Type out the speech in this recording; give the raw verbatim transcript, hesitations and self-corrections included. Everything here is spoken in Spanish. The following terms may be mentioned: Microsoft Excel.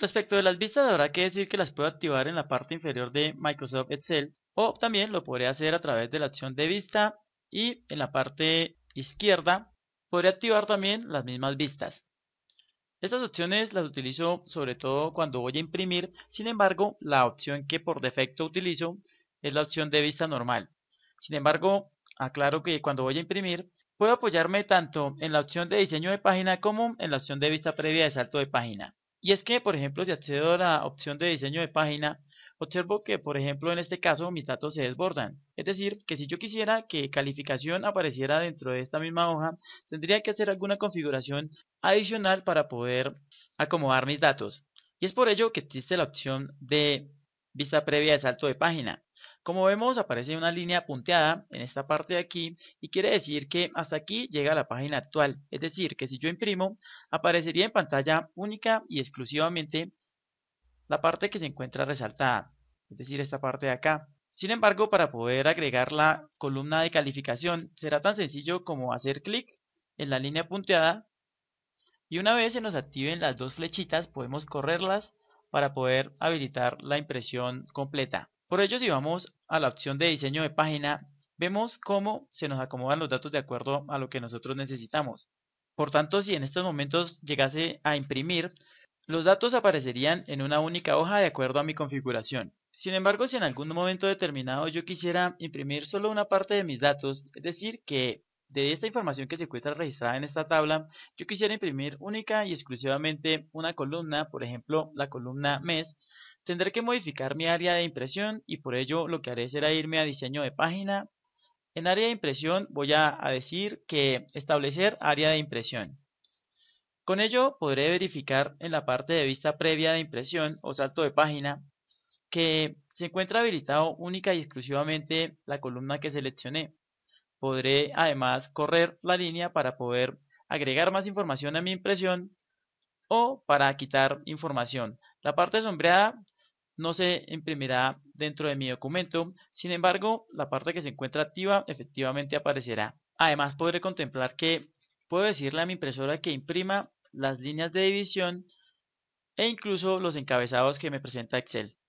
Respecto de las vistas, habrá que decir que las puedo activar en la parte inferior de Microsoft Excel, o también lo podré hacer a través de la acción de vista, y en la parte izquierda podré activar también las mismas vistas. Estas opciones las utilizo sobre todo cuando voy a imprimir, sin embargo la opción que por defecto utilizo es la opción de vista normal. Sin embargo, aclaro que cuando voy a imprimir puedo apoyarme tanto en la opción de diseño de página como en la opción de vista previa de salto de página. Y es que, por ejemplo, si accedo a la opción de diseño de página, observo que, por ejemplo, en este caso mis datos se desbordan. Es decir, que si yo quisiera que calificación apareciera dentro de esta misma hoja, tendría que hacer alguna configuración adicional para poder acomodar mis datos. Y es por ello que existe la opción de vista previa de salto de página. Como vemos, aparece una línea punteada en esta parte de aquí y quiere decir que hasta aquí llega la página actual. Es decir, que si yo imprimo, aparecería en pantalla única y exclusivamente la parte que se encuentra resaltada, es decir, esta parte de acá. Sin embargo, para poder agregar la columna de calificación, será tan sencillo como hacer clic en la línea punteada y una vez se nos activen las dos flechitas, podemos correrlas para poder habilitar la impresión completa. Por ello, si vamos a la opción de diseño de página, vemos cómo se nos acomodan los datos de acuerdo a lo que nosotros necesitamos. Por tanto, si en estos momentos llegase a imprimir, los datos aparecerían en una única hoja de acuerdo a mi configuración. Sin embargo, si en algún momento determinado yo quisiera imprimir solo una parte de mis datos, es decir, que de esta información que se encuentra registrada en esta tabla, yo quisiera imprimir única y exclusivamente una columna, por ejemplo, la columna mes, tendré que modificar mi área de impresión y por ello lo que haré será irme a diseño de página. En área de impresión voy a decir que establecer área de impresión. Con ello podré verificar en la parte de vista previa de impresión o salto de página que se encuentra habilitado única y exclusivamente la columna que seleccioné. Podré además correr la línea para poder agregar más información a mi impresión o para quitar información. La parte sombreada no se imprimirá dentro de mi documento, sin embargo, la parte que se encuentra activa efectivamente aparecerá. Además, podré contemplar que puedo decirle a mi impresora que imprima las líneas de división e incluso los encabezados que me presenta Excel.